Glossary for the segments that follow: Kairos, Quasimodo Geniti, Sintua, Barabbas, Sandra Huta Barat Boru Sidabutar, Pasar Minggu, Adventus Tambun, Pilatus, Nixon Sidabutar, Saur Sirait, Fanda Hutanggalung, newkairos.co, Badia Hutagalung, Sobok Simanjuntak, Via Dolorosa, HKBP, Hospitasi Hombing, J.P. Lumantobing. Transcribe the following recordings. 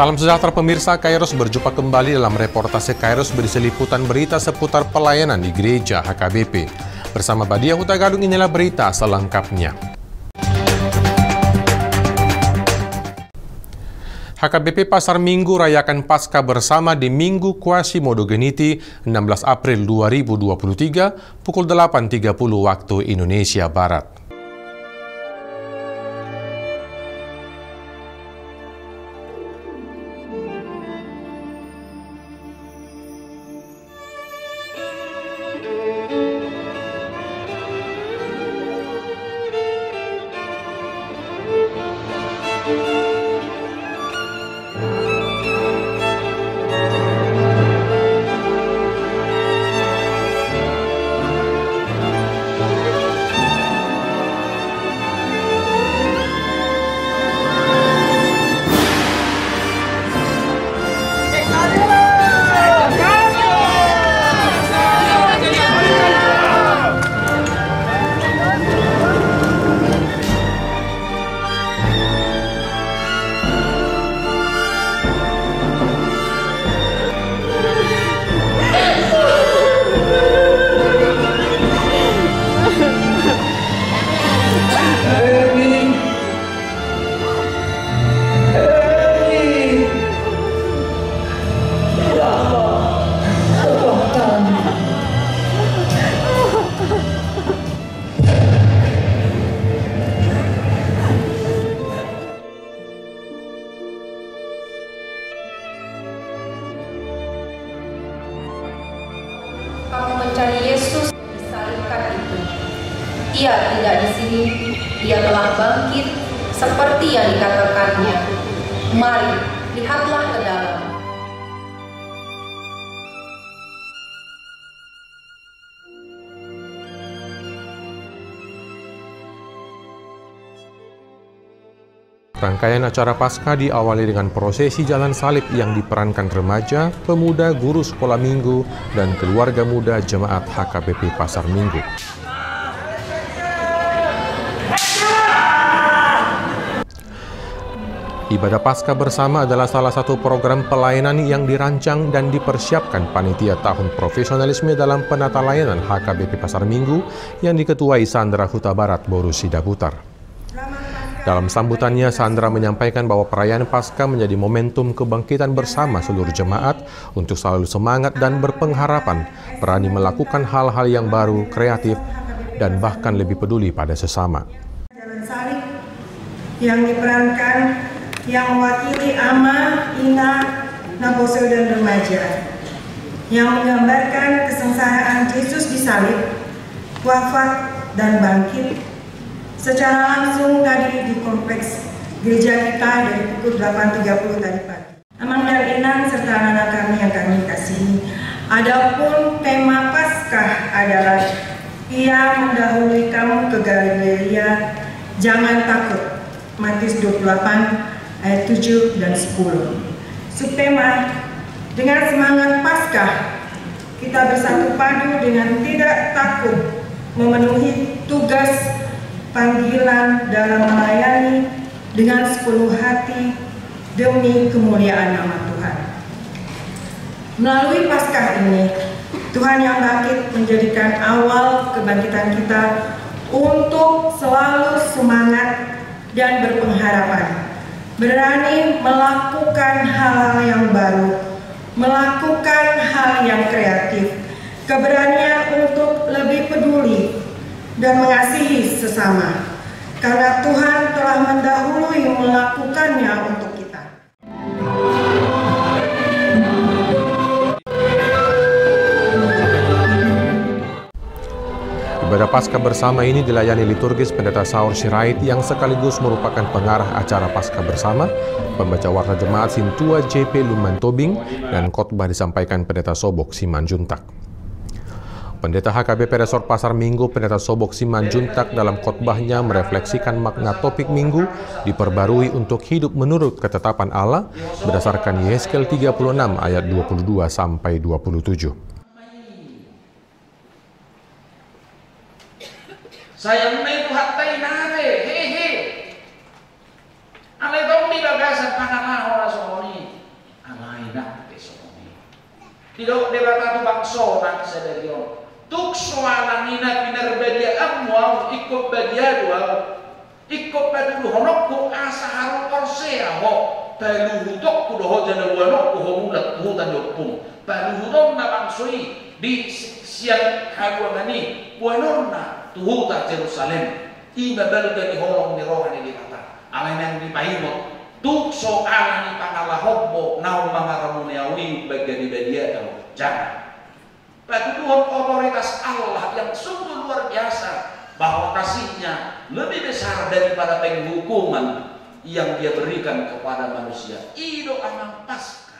Salam sejahtera pemirsa Kairos, berjumpa kembali dalam reportase Kairos berisi liputan berita seputar pelayanan di gereja HKBP. Bersama Badia Hutagalung, inilah berita selengkapnya. HKBP Pasar Minggu rayakan Paskah bersama di Minggu Quasimodo Geniti 16 April 2023 pukul 8.30 waktu Indonesia Barat. Mencari Yesus disalibkan itu. Ia tidak di sini. Ia telah bangkit seperti yang dikatakannya. Mari lihatlah ke dalam. Rangkaian acara Paskah diawali dengan prosesi jalan salib yang diperankan remaja, pemuda, guru sekolah minggu, dan keluarga muda jemaat HKBP Pasar Minggu. Ibadah Paskah bersama adalah salah satu program pelayanan yang dirancang dan dipersiapkan panitia tahun profesionalisme dalam penata layanan HKBP Pasar Minggu yang diketuai Sandra Huta Barat Boru Sidabutar. Dalam sambutannya, Sandra menyampaikan bahwa perayaan Paskah menjadi momentum kebangkitan bersama seluruh jemaat untuk selalu semangat dan berpengharapan, berani melakukan hal-hal yang baru, kreatif, dan bahkan lebih peduli pada sesama. Jalan salib yang diperankan, yang mewakili ama, ina, naboso dan remaja, yang menggambarkan kesengsaraan Yesus disalib, wafat dan bangkit, secara langsung tadi di kompleks gereja kita dari pukul 8.30 tadi pagi. Amang dan Inang serta anak kami yang kami kasihi. Adapun tema Paskah adalah Ia mendahului kamu ke Galilea, jangan takut. Matius 28 ayat 7 dan 10. Subtema dengan semangat Paskah kita bersatu padu dengan tidak takut memenuhi tugas panggilan dalam melayani dengan sepenuh hati demi kemuliaan nama Tuhan. Melalui Paskah ini, Tuhan yang bangkit menjadikan awal kebangkitan kita untuk selalu semangat dan berpengharapan, berani melakukan hal-hal yang baru, melakukan hal yang kreatif, keberanian untuk lebih peduli dan mengasihi sesama, karena Tuhan telah mendahului melakukannya untuk kita. Ibadah Paskah bersama ini dilayani liturgis Pendeta Saur Sirait yang sekaligus merupakan pengarah acara Paskah bersama, pembaca warta jemaat Sintua J.P. Lumantobing, dan khotbah disampaikan Pendeta Sobok Simanjuntak. Pendeta HKBP Resor Pasar Minggu, Pendeta Sobok Simanjuntak, dalam khotbahnya merefleksikan makna topik minggu diperbarui untuk hidup menurut ketetapan Allah berdasarkan Yeskel 36 ayat 22 sampai 27. Sayang me tuhatai nare hehe. Ale dombi bagasa panama ora soni. Tidak debatatu bangso nang sadarion. Tuk soana nina pinerbadia amwal ikut badia dual. Ikut badudu honokku asa harun korsea ho. Balu hutok kudoho janaluanok kuho mulat hutan yopung. Balu hutom na bangsoi di siang haguangani. Buanona tuhuta Jerusalem. Iba balu dari holong ni rohani di kata. Alain yang dipahimot. Tuk soana ni pangalahombo nao mangaramuneawi bagian badia kalau jangan. Bagi Tuhan otoritas Allah yang sungguh luar biasa, bahwa kasihnya lebih besar daripada penghukuman yang dia berikan kepada manusia. Ido amang pasca.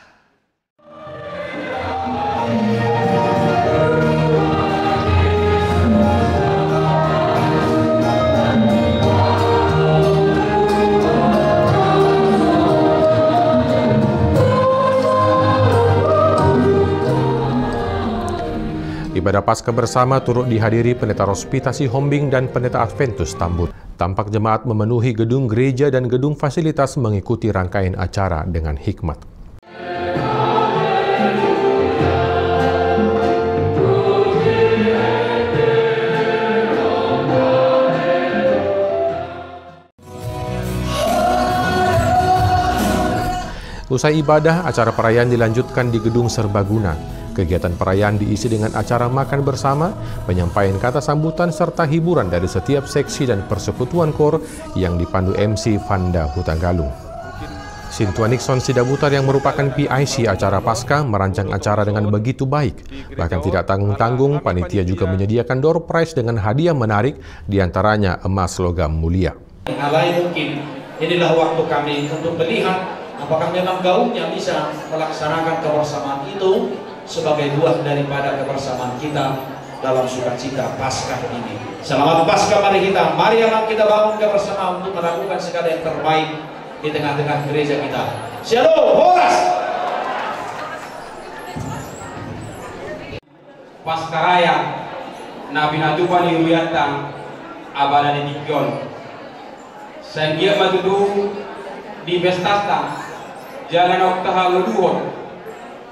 Ibadah Paskah bersama turut dihadiri Pendeta Hospitasi Hombing dan Pendeta Adventus Tambun. Tampak jemaat memenuhi gedung gereja dan gedung fasilitas mengikuti rangkaian acara dengan hikmat. Usai ibadah, acara perayaan dilanjutkan di gedung serbaguna. Kegiatan perayaan diisi dengan acara makan bersama, penyampaian kata sambutan, serta hiburan dari setiap seksi dan persekutuan kor yang dipandu MC Fanda Hutanggalung. Sintua Nixon Sidabutar yang merupakan PIC acara Paskah merancang acara dengan begitu baik. Bahkan tidak tanggung-tanggung, panitia juga menyediakan door prize dengan hadiah menarik, diantaranya emas logam mulia. Alai mungkin inilah waktu kami untuk melihat apakah memang gaungnya bisa melaksanakan kebersamaan itu sebagai buah daripada kebersamaan kita dalam sukacita Paskah ini. Selamat Paskah mari kita bangun kebersamaan untuk melakukan segala yang terbaik di tengah-tengah gereja kita. Shalom, horas! Paskah Raya, Nabi Natupan Yuyatan, Abadan Edikion. Senggia Matudu di Bestata, Jalan Oktaha Luduhon.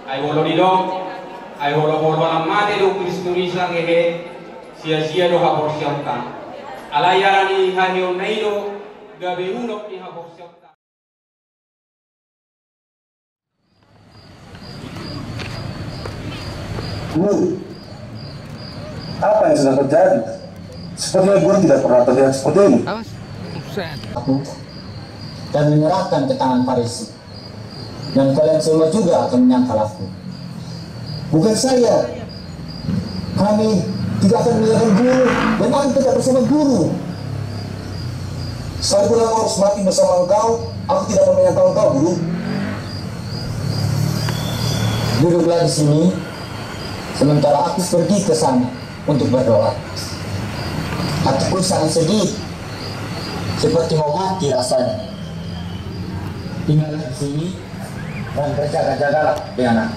Ayo Lodidong, ay holo-holo mate do Kristuni sangehe sia-sia do habor siapta alayara ni hanyo naido gabe uno ni habor siapta. Apa yang sedang terjadi? Sepertinya guru tidak pernah terlihat seperti ini. Aku dan menyerahkan ke tangan Farisi, dan kalian semua juga akan menyangkal aku. Bukan saya, kami tidak akan menyerahkan guru, dan aku tidak bersama guru. Saya bilang harus mati bersama engkau, aku tidak mau menyangkal engkau, guru. Duduklah di sini, sementara aku pergi ke sana untuk berdoa. Hatiku sangat sedih, seperti mau mati rasanya. Tinggallah di sini, dan berjaga-jagalah dengan aku.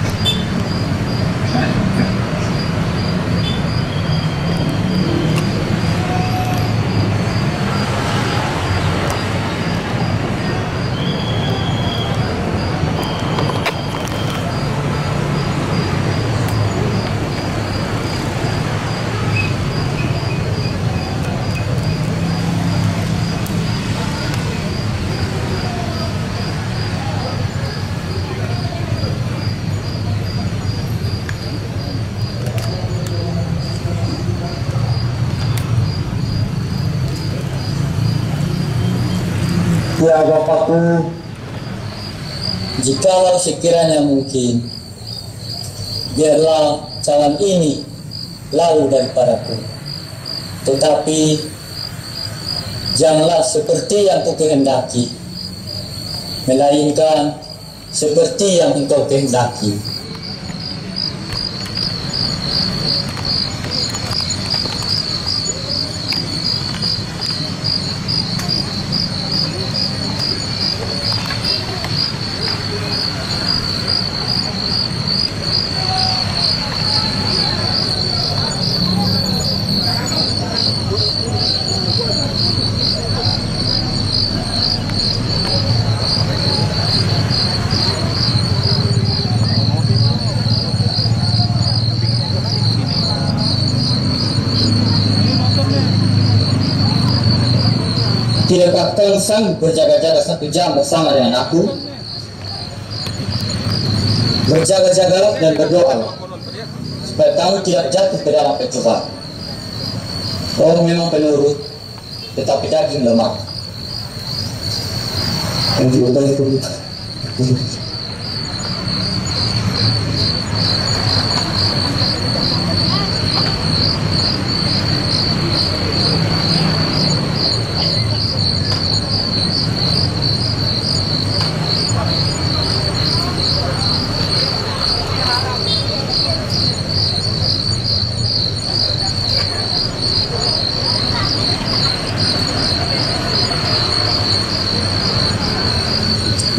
Ya Bapakku, jikalau sekiranya mungkin, biarlah calon ini lalu daripadaku. Tetapi janganlah seperti yang ku kehendaki, melainkan seperti yang engkau kehendaki. dilekatkan sang berjaga-jaga 1 jam bersama dengan aku, berjaga-jaga dan berdoa supaya kamu tidak jatuh ke dalam pencobaan. Kau memang penurut, tetapi daging lemah.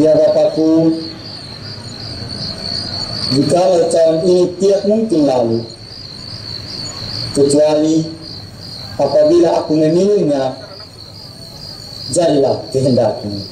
Ya Bapakku, jikalau jalan ini tidak mungkin lalu, kecuali apabila aku memilihnya, jadilah kehendakmu.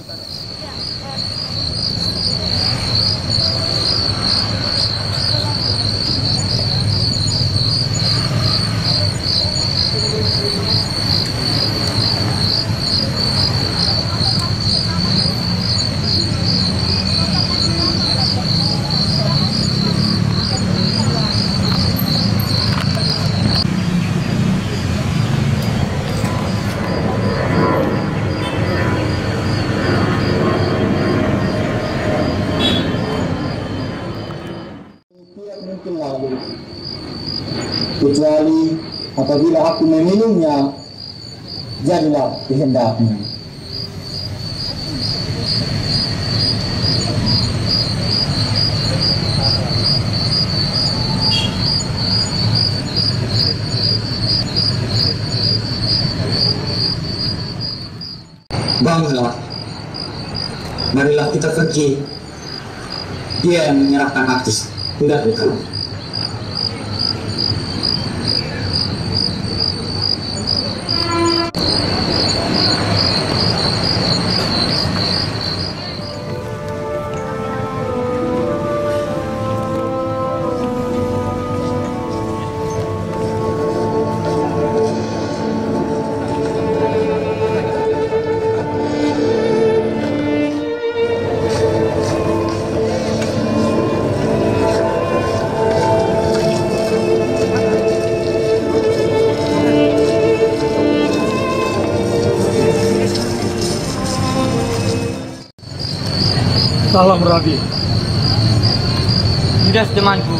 Kecuali apabila aku meminumnya, jadilah kehendakmu. Bangunlah, marilah kita pergi. Dia yang menyerahkan artis, tidak berkeluh. Salam Rabi. Judas temanku,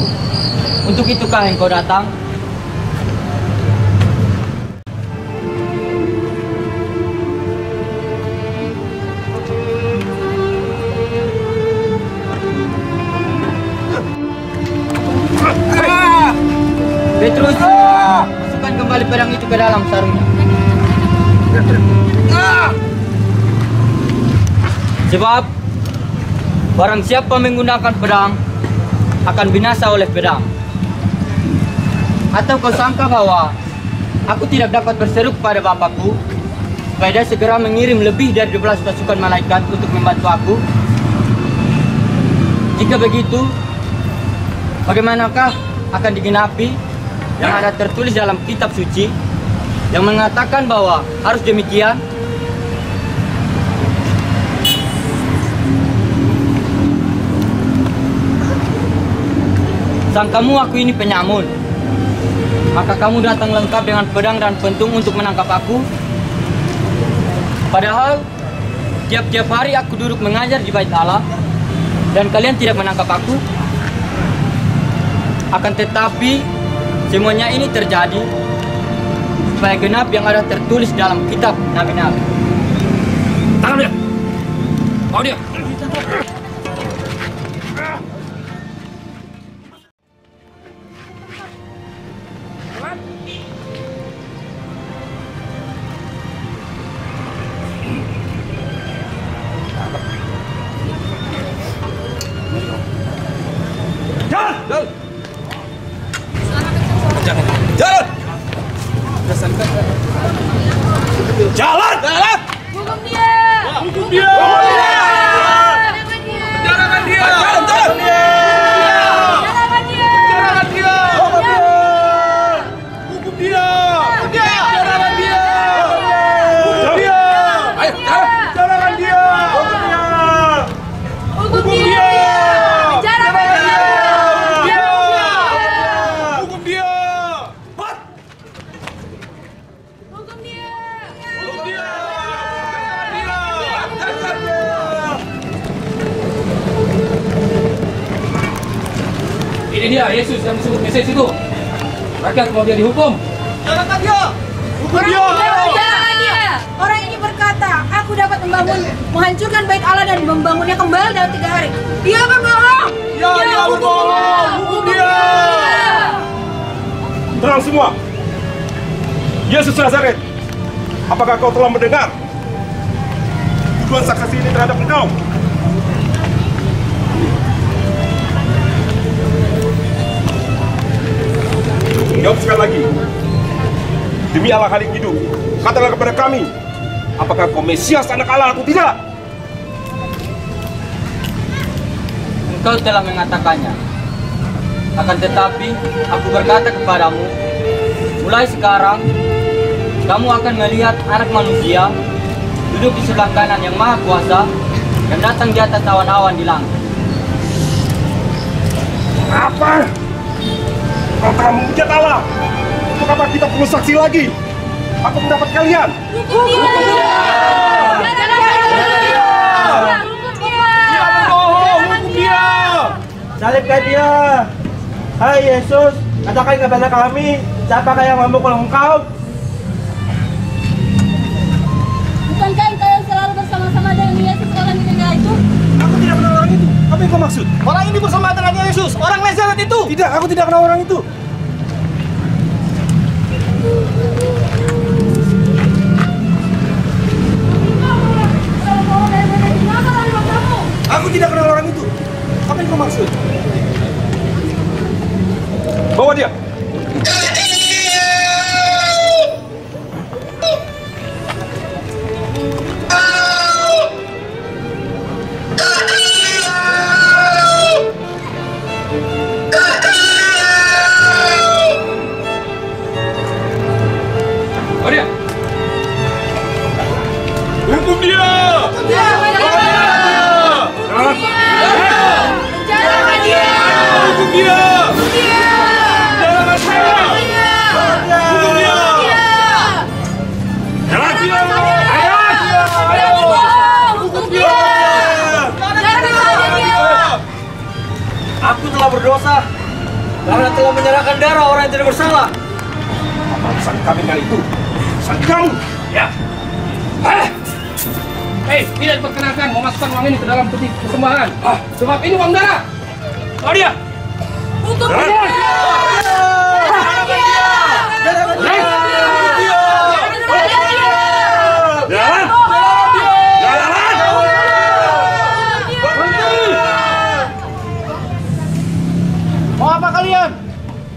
untuk itukah engkau datang? Petrus, masukkan kembali pedang itu ke dalam sarungnya. Sebab barang siapa menggunakan pedang akan binasa oleh pedang. Atau kau sangka bahwa aku tidak dapat berseru kepada Bapakku supaya dia segera mengirim lebih dari 12 pasukan malaikat untuk membantu aku? Jika begitu, bagaimanakah akan digenapi yang ada tertulis dalam kitab suci yang mengatakan bahwa harus demikian? Sangkamu aku ini penyamun, maka kamu datang lengkap dengan pedang dan pentung untuk menangkap aku. Padahal tiap-tiap hari aku duduk mengajar di Bait Allah dan kalian tidak menangkap aku. Akan tetapi semuanya ini terjadi supaya genap yang ada tertulis dalam kitab nabi-nabi. Tangan dia, bawa dia. Ayo, Jadi dia, Yesus yang disuruh Mesias itu. Rakyat mau dia dihukum. Jangan dia. Hukum dia. Jangan dia. Orang ini berkata, aku dapat membangun, menghancurkan bait Allah dan membangunnya kembali dalam 3 hari. Dia berbohong. Ya, dia berbohong. Hukum dia. Terang semua. Yesus Nazaret, apakah kau telah mendengar tuduhan saksi ini terhadap engkau? Jawab sekali lagi. Demi Allah Khalik hidup, katalah kepada kami, apakah kau Mesias anak Allah atau tidak? Engkau telah mengatakannya. Akan tetapi, aku berkata kepadamu, mulai sekarang, kamu akan melihat anak manusia duduk di sebelah kanan yang maha kuasa dan datang di atas awan-awan di langit. Apa? Kau telah memuja Allah. Untuk apa kita perlu saksi lagi? Apa pendapat kalian? Hukum dia! Hukum dia! Salibkan dia! Hai Yesus, katakan kepada kami, siapakah yang memukul engkau? Bukankah engkau yang selalu bersama-sama dengan Yesus orang di negara itu? Aku tidak kenal orang itu. Apa yang kau maksud? Orang ini bersama dengan Yesus, orang Nazaret itu. Tidak, aku tidak kenal orang itu. Aku tidak kenal orang itu. Apa yang kau maksud? Bawa dia. Berdosa karena telah menyerahkan darah orang yang tidak bersalah. Apa urusan kami dengan itu? Urusan kamu? Ya. Hei, tidak diperkenankan memasukkan uang ini ke dalam peti persembahan. Sebab ini uang darah. Oh dia. Untuk dia.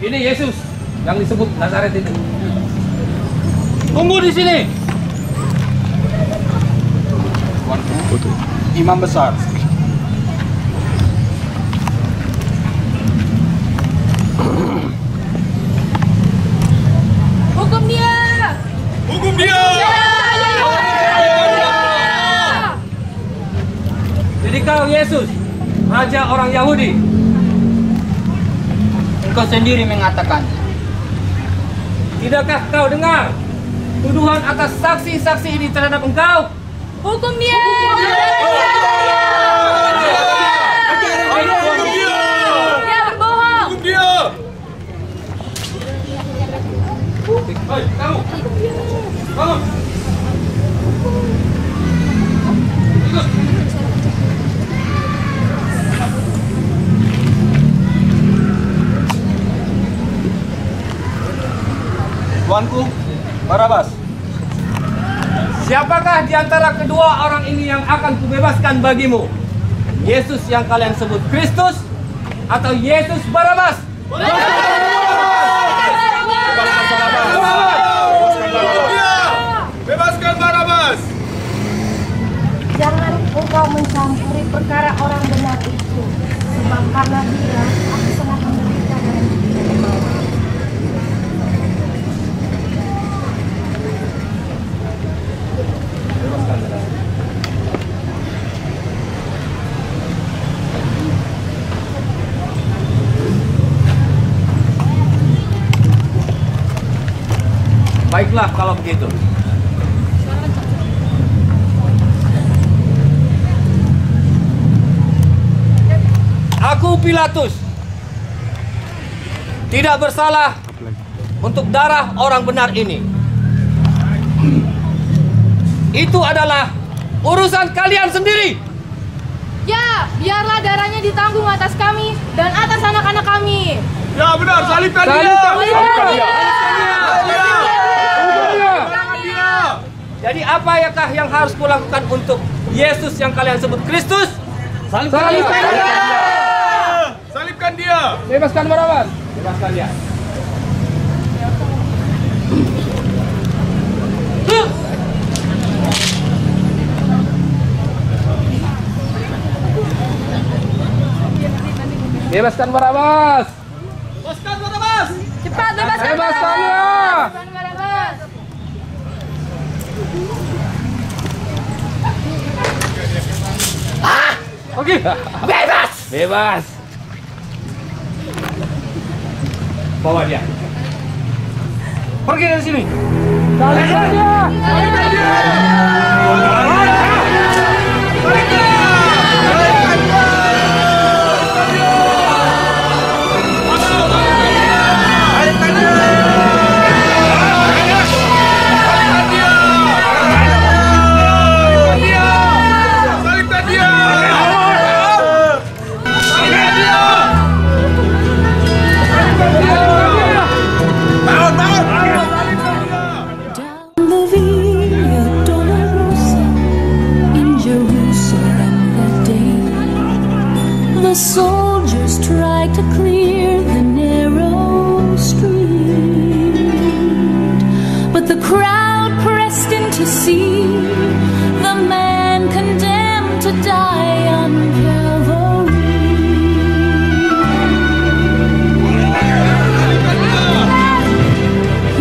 Ini Yesus yang disebut Nazaret itu. Tunggu di sini. Imam besar. Hukum dia. Hukum dia. Jadi kau Yesus, raja orang Yahudi. Kau sendiri mengatakan, tidakkah kau dengar tuduhan atas saksi-saksi ini terhadap engkau? Hukum dia! Dia berbohong! Hukum dia! Hei, kamu! Bangun! Ikut! Tuanku, Barabas. Siapakah di antara kedua orang ini yang akan kubebaskan bagimu? Yesus yang kalian sebut Kristus atau Yesus Barabas? Bebaskan Barabas. Jangan engkau mencampuri perkara orang benar itu, sebab karena dia aku sangat menderita dan dibawa. Baiklah kalau begitu. Aku Pilatus tidak bersalah untuk darah orang benar ini. Itu adalah urusan kalian sendiri. Ya, biarlah darahnya ditanggung atas kami dan atas anak-anak kami. Ya benar, salibkan dia. Jadi apa yakah yang harus kulakukan untuk Yesus yang kalian sebut Kristus? Salibkan dia. Salibkan dia. Bebaskan Barabbas. Bebaskan dia. Bebaskan Barabbas. Bebaskan Barabbas. Cepat bebaskan Barabbas. Ah, oke. Bebas. Bebas. Bawa dia. Pergi dari sini. Salibkan dia. Salibkan dia. Salibkan dia. Soldiers tried to clear the narrow street, but the crowd pressed in to see the man condemned to die on Calvary.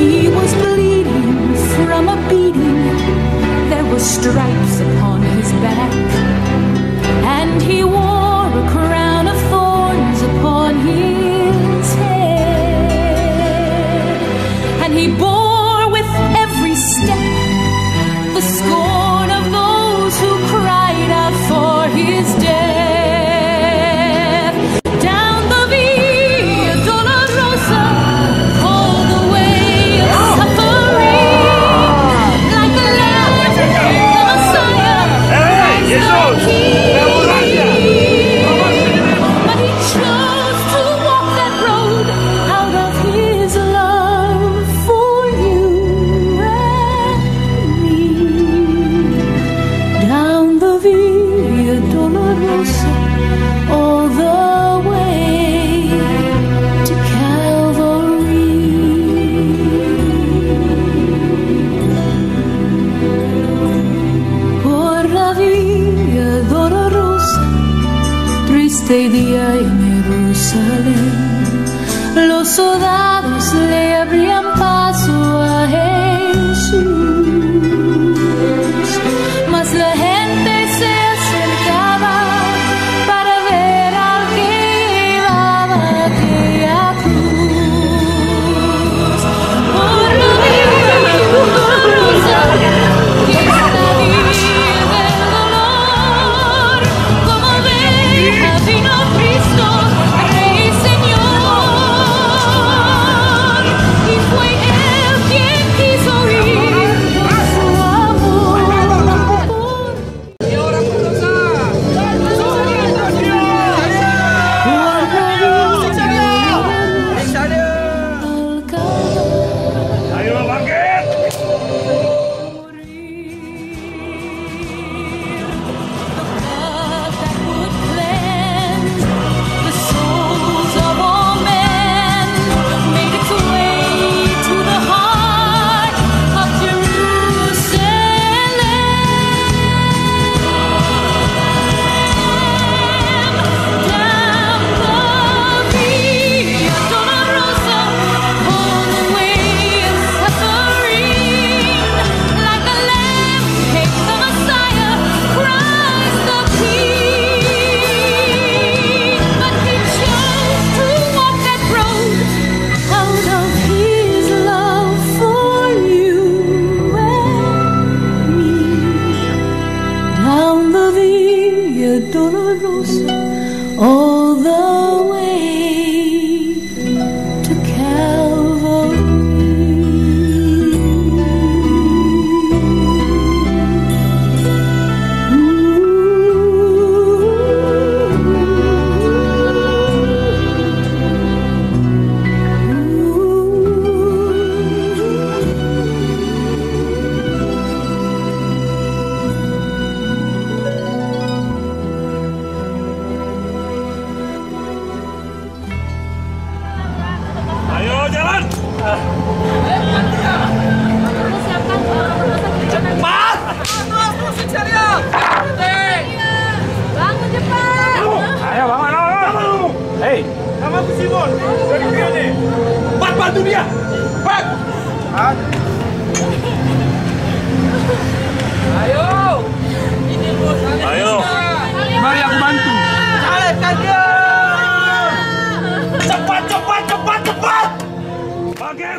He was bleeding from a beating, there were stripes upon his back, and he wore his head, and he bore with every step the scorn of those who cried out for his death. Down the Via Dolorosa, all the way of suffering, like the Lamb of the Messiah, Christ the King. Día en Jerusalén, los soldados le abrían paso a Jesús, mas la gente se acercaba para ver al que llevaba aquella cruz. Por la vida dolorosa, que es la vida del dolor, como veja vino. Cristo, Rey y Señor, Cepat! Bangun cepat! Ayo bangun! Hei! Sama aku Simon! Dari dia nih! Pat, bantu dia! Pat! Ayo! Ini bos! Ayo! Mari aku bantu! Alat kaget! Cepat, cepat, cepat, cepat! Baget!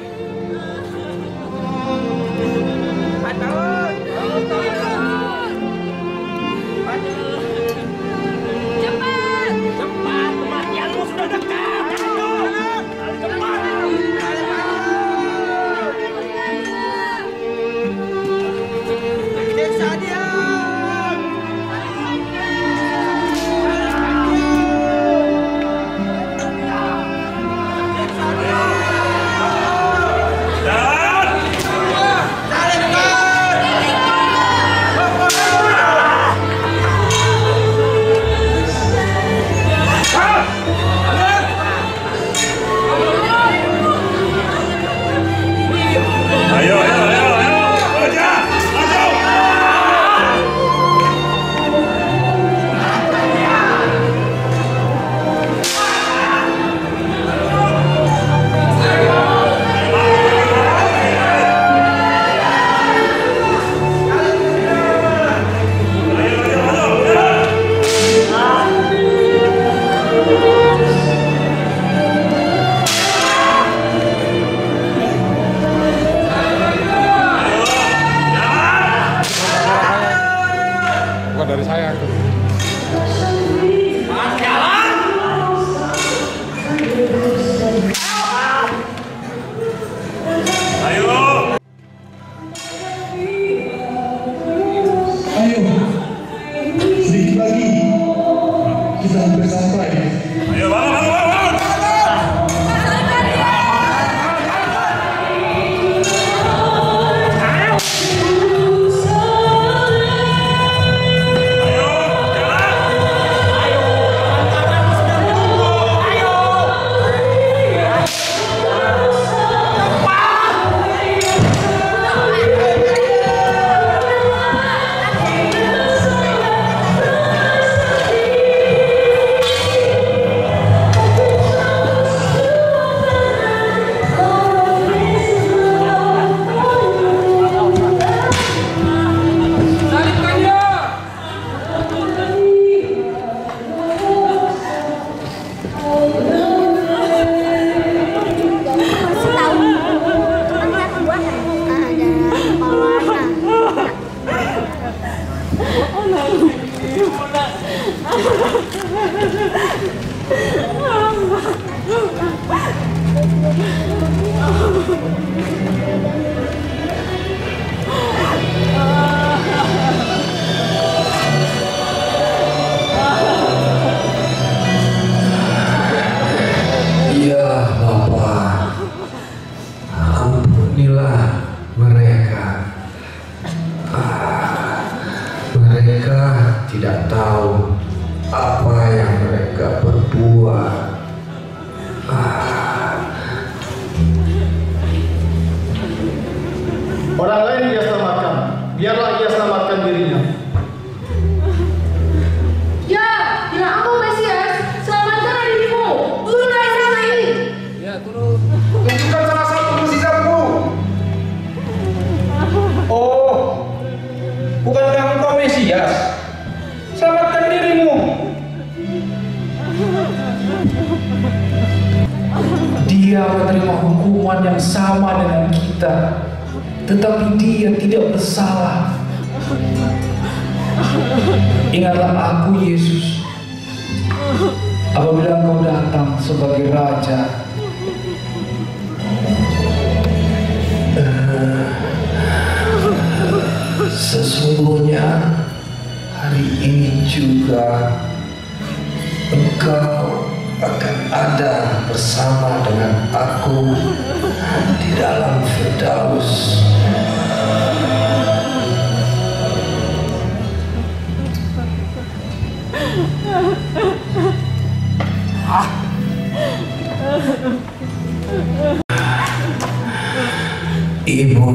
Ibu,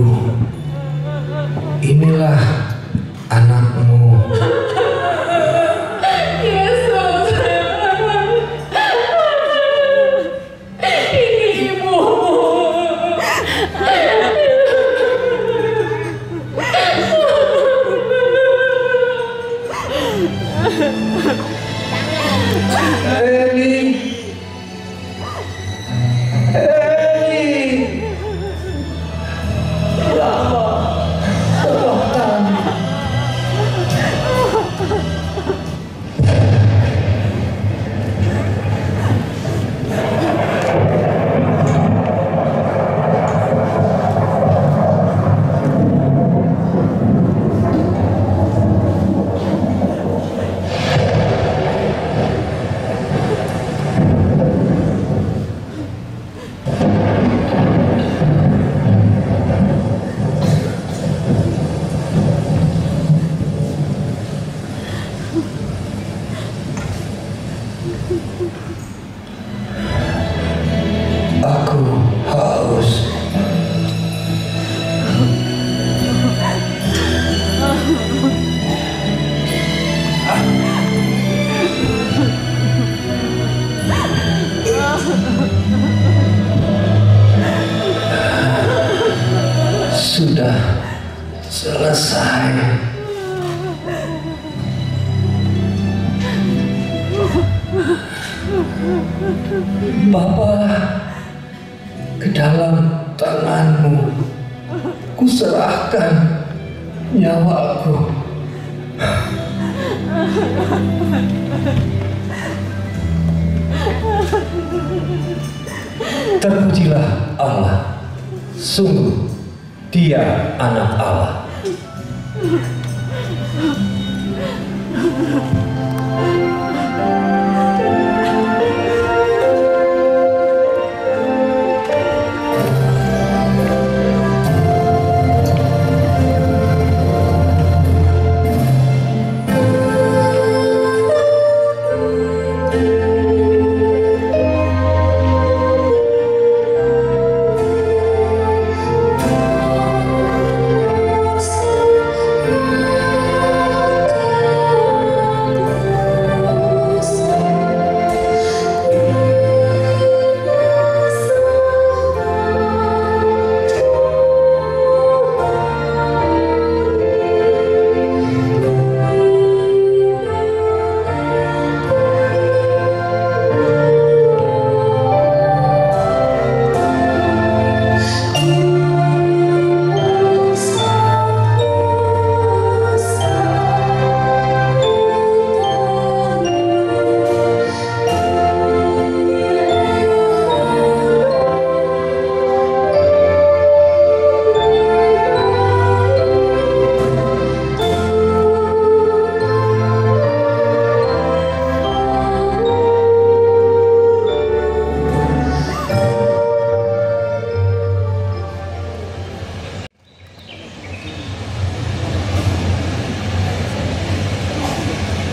inilah anakmu. Terpujilah Allah, sungguh Dia anak Allah.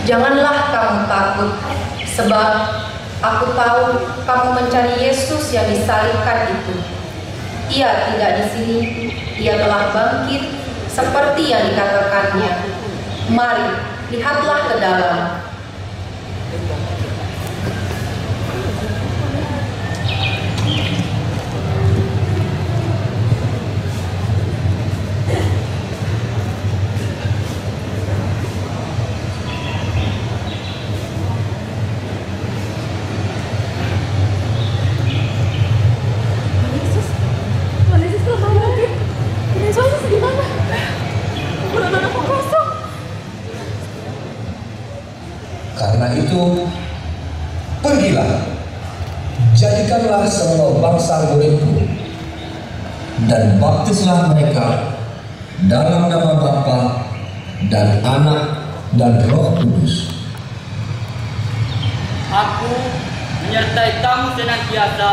Janganlah kamu takut, sebab aku tahu kamu mencari Yesus yang disalibkan itu. Ia tidak di sini, ia telah bangkit seperti yang dikatakannya. Mari, lihatlah ke dalam. Dan baptislah mereka dalam nama Bapa dan Anak dan Roh Kudus. Aku menyertai kamu senantiasa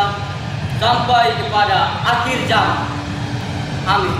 sampai kepada akhir zaman. Amin.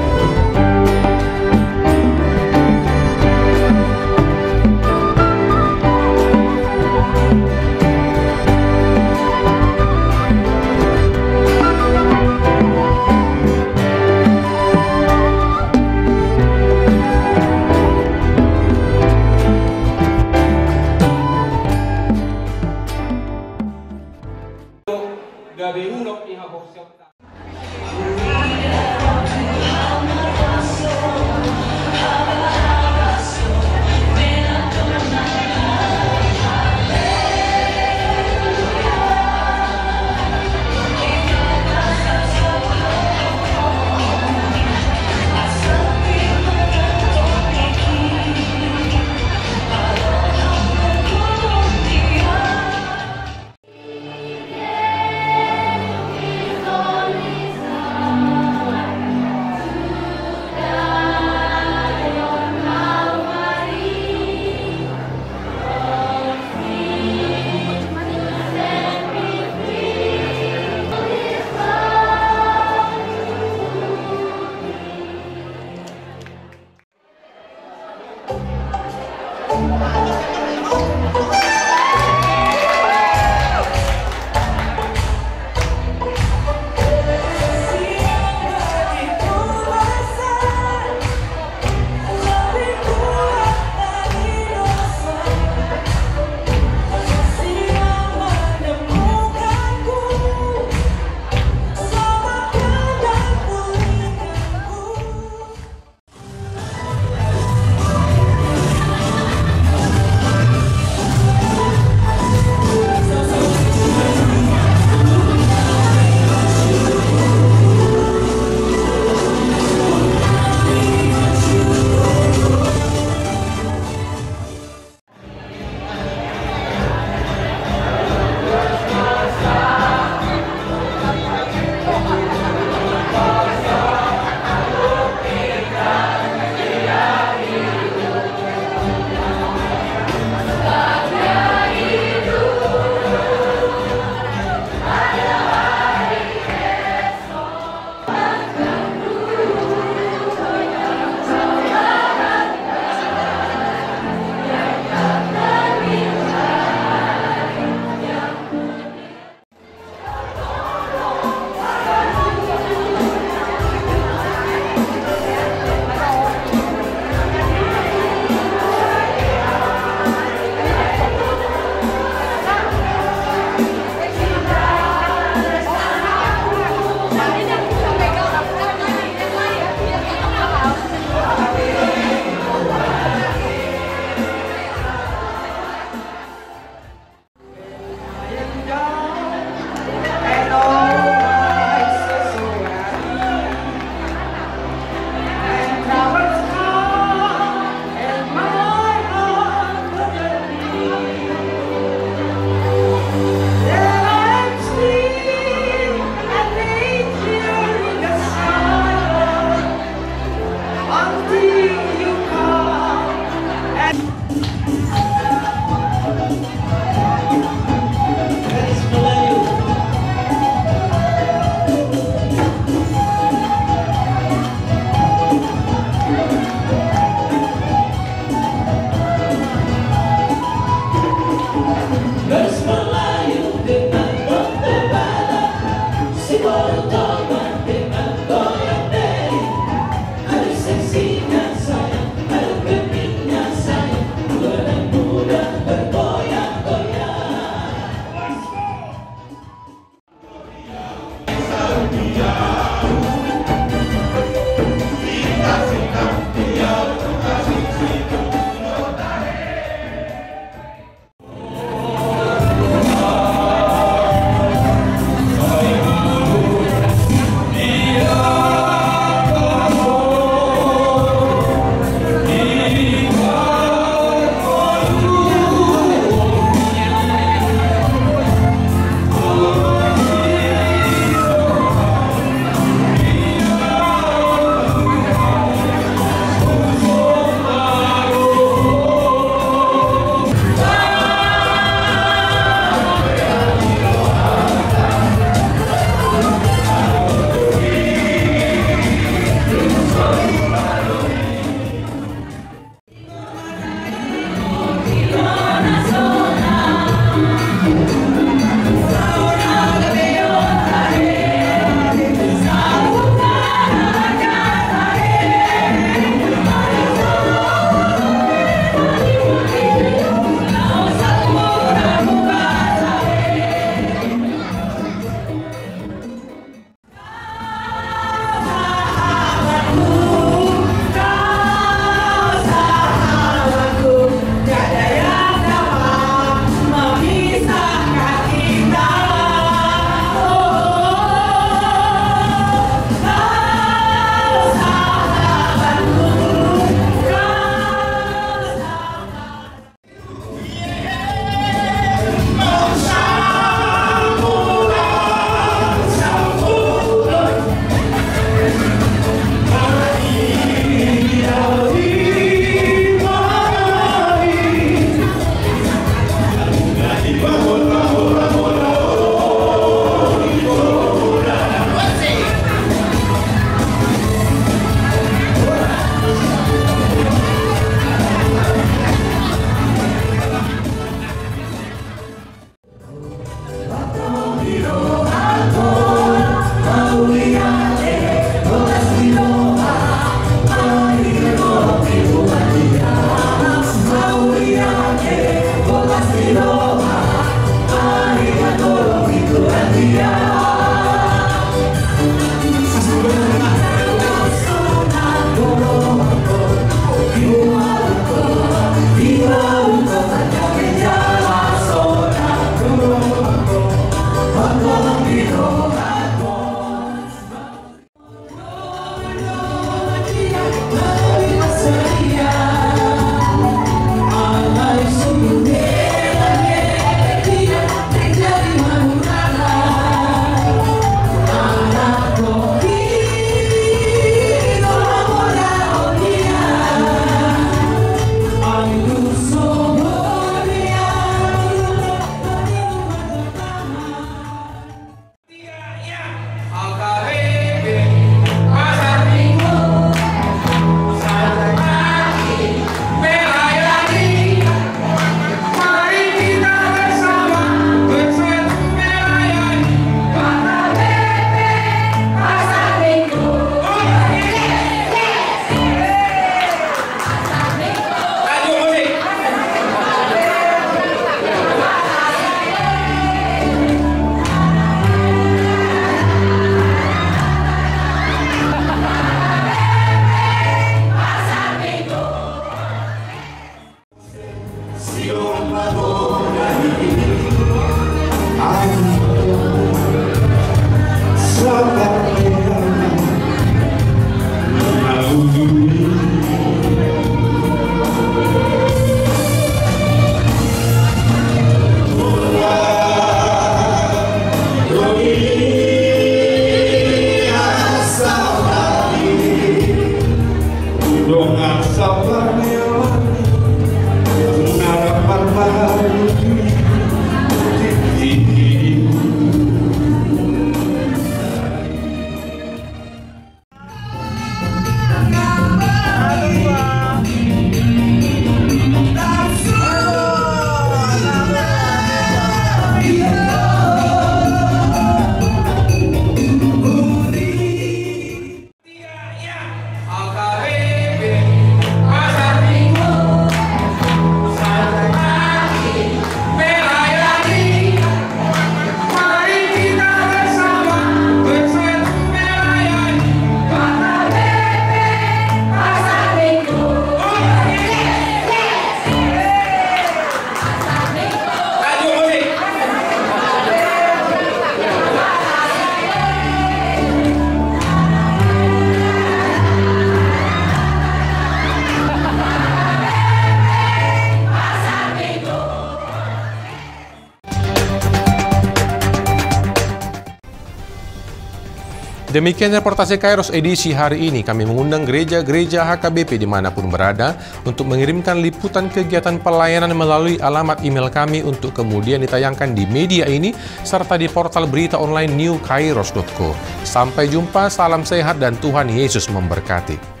Demikian reportase Kairos edisi hari ini. Kami mengundang gereja-gereja HKBP dimanapun berada untuk mengirimkan liputan kegiatan pelayanan melalui alamat email kami untuk kemudian ditayangkan di media ini serta di portal berita online newkairos.co. Sampai jumpa, salam sehat dan Tuhan Yesus memberkati.